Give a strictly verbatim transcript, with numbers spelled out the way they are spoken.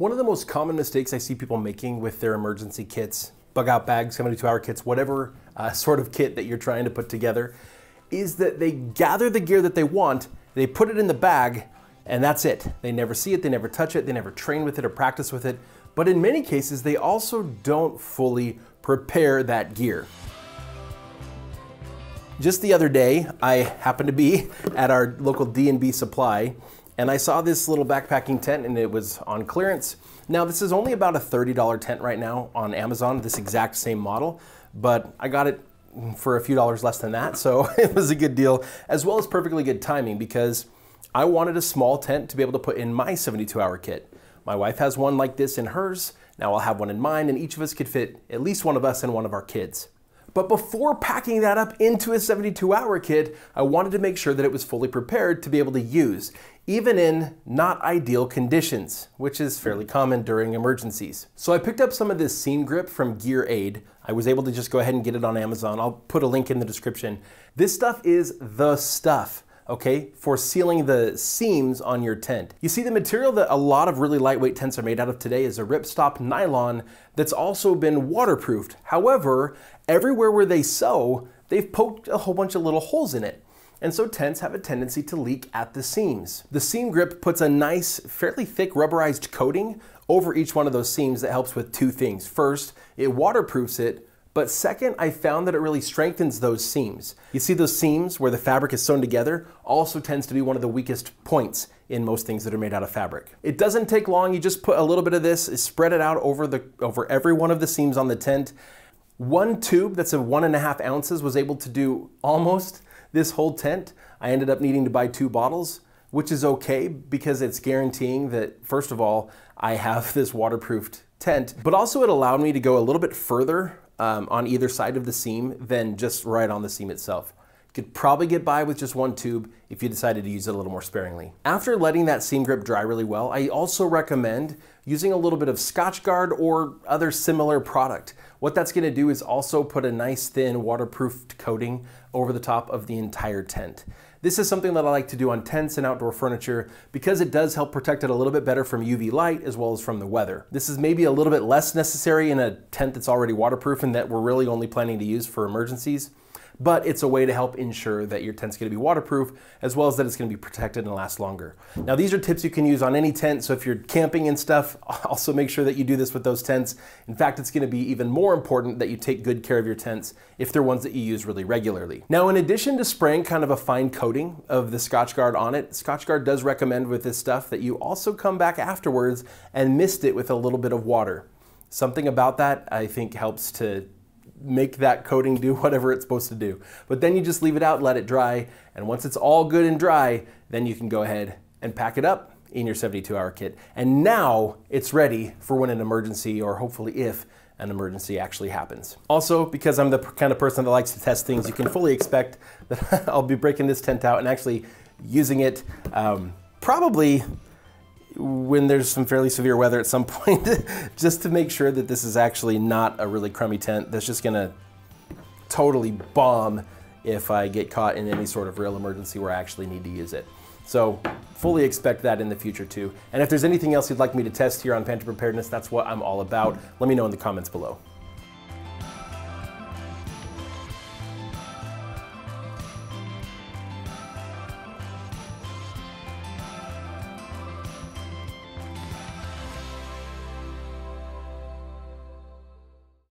One of the most common mistakes I see people making with their emergency kits, bug out bags, seventy-two hour kits, whatever uh, sort of kit that you're trying to put together, is that they gather the gear that they want, they put it in the bag, and that's it. They never see it, they never touch it, they never train with it or practice with it. But in many cases, they also don't fully prepare that gear. Just the other day, I happened to be at our local D and B Supply, and I saw this little backpacking tent and it was on clearance. Now this is only about a thirty dollar tent right now on Amazon, this exact same model, but I got it for a few dollars less than that, so it was a good deal, as well as perfectly good timing because I wanted a small tent to be able to put in my seventy-two hour kit. My wife has one like this in hers, now I'll have one in mine, and each of us could fit at least one of us and one of our kids. But before packing that up into a seventy-two hour kit, I wanted to make sure that it was fully prepared to be able to use, even in not ideal conditions, which is fairly common during emergencies. So I picked up some of this Seam Grip from Gear Aid. I was able to just go ahead and get it on Amazon. I'll put a link in the description. This stuff is the stuff, okay, for sealing the seams on your tent. You see, the material that a lot of really lightweight tents are made out of today is a ripstop nylon that's also been waterproofed. However, everywhere where they sew, they've poked a whole bunch of little holes in it. And so tents have a tendency to leak at the seams. The Seam Grip puts a nice, fairly thick rubberized coating over each one of those seams that helps with two things. First, it waterproofs it, but second, I found that it really strengthens those seams. You see those seams where the fabric is sewn together also tends to be one of the weakest points in most things that are made out of fabric. It doesn't take long. You just put a little bit of this, spread it out over, the, over every one of the seams on the tent. One tube that's a one and a half ounces was able to do almost this whole tent. I ended up needing to buy two bottles, which is okay because it's guaranteeing that, first of all, I have this waterproofed tent, but also it allowed me to go a little bit further Um, on either side of the seam than just right on the seam itself. You could probably get by with just one tube if you decided to use it a little more sparingly. After letting that Seam Grip dry really well, I also recommend using a little bit of Scotchgard or other similar product. What that's gonna do is also put a nice thin waterproofed coating over the top of the entire tent. This is something that I like to do on tents and outdoor furniture because it does help protect it a little bit better from U V light as well as from the weather. This is maybe a little bit less necessary in a tent that's already waterproof and that we're really only planning to use for emergencies, but it's a way to help ensure that your tent's gonna be waterproof as well as that it's gonna be protected and last longer. Now these are tips you can use on any tent, so if you're camping and stuff, also make sure that you do this with those tents. In fact, it's gonna be even more important that you take good care of your tents if they're ones that you use really regularly. Now in addition to spraying kind of a fine coating of the Scotchgard on it, Scotchgard does recommend with this stuff that you also come back afterwards and mist it with a little bit of water. Something about that I think helps to make that coating do whatever it's supposed to do. But then you just leave it out, let it dry, and once it's all good and dry, then you can go ahead and pack it up in your seventy-two hour kit. And now it's ready for when an emergency, or hopefully if an emergency, actually happens. Also, because I'm the kind of person that likes to test things, you can fully expect that I'll be breaking this tent out and actually using it um, probably when there's some fairly severe weather at some point, just to make sure that this is actually not a really crummy tent that's just gonna totally bomb if I get caught in any sort of real emergency where I actually need to use it. So fully expect that in the future too. And if there's anything else you'd like me to test here on Pantry Preparedness, that's what I'm all about. Let me know in the comments below.